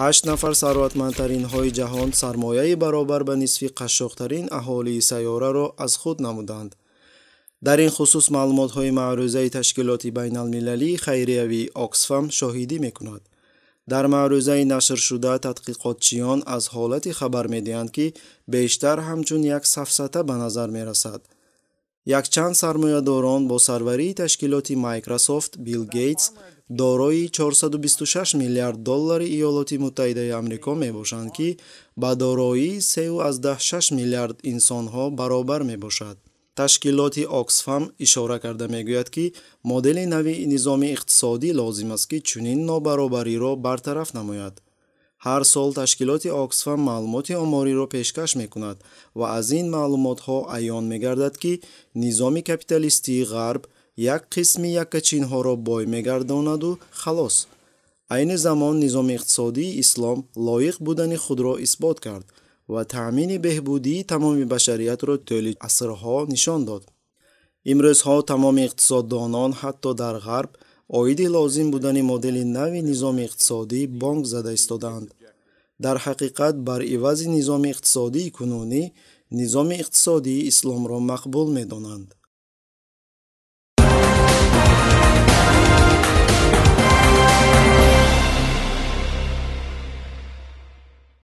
8 نفر ثروتمندترین های جهان سرمایه برابر به نصف قشاق‌ترین اهالی سیاره را از خود نمودند. در این خصوص معلومات های معروضه تشکیلات بین المللی خیریوی آکسفم شاهدی می کند. در معروضه نشر شده تحقیقاتچیان از حالتی خبر می دهند که بیشتر همچون یک سفسطه به نظر می رسد. یک چند سرمایه داران با سروری تشکیلات مایکروسافت بیل گیتس دارای 426 میلیارد دلار ایالات متحده آمریکا می باشند که با دارایی 3.6 میلیارد انسان ها برابر می باشد. تشکیلات آکسفم اشاره کرده میگوید که مدل نوی نظام اقتصادی لازم است که چنین نابرابری را برطرف نماید. هر سال تشکیلات آکسفم معلومات آماری را پیشکش میکند و از این معلومات ها عیان میگردد که نظام کپیتالیستی غرب یک قسمی یکچین ها را بای میگرداند و خلاص. عین زمان نظام اقتصادی اسلام لایق بودن خود را اثبات کرد و تأمین بهبودی تمام بشریت را طول عصرها نشان داد. امروز ها تمام اقتصاددانان حتی در غرب عاید لازم بودن مدل نوی نظام اقتصادی بانگ زده ایستادند. در حقیقت بر عوض نظام اقتصادی کنونی نظام اقتصادی اسلام را مقبول می دانند.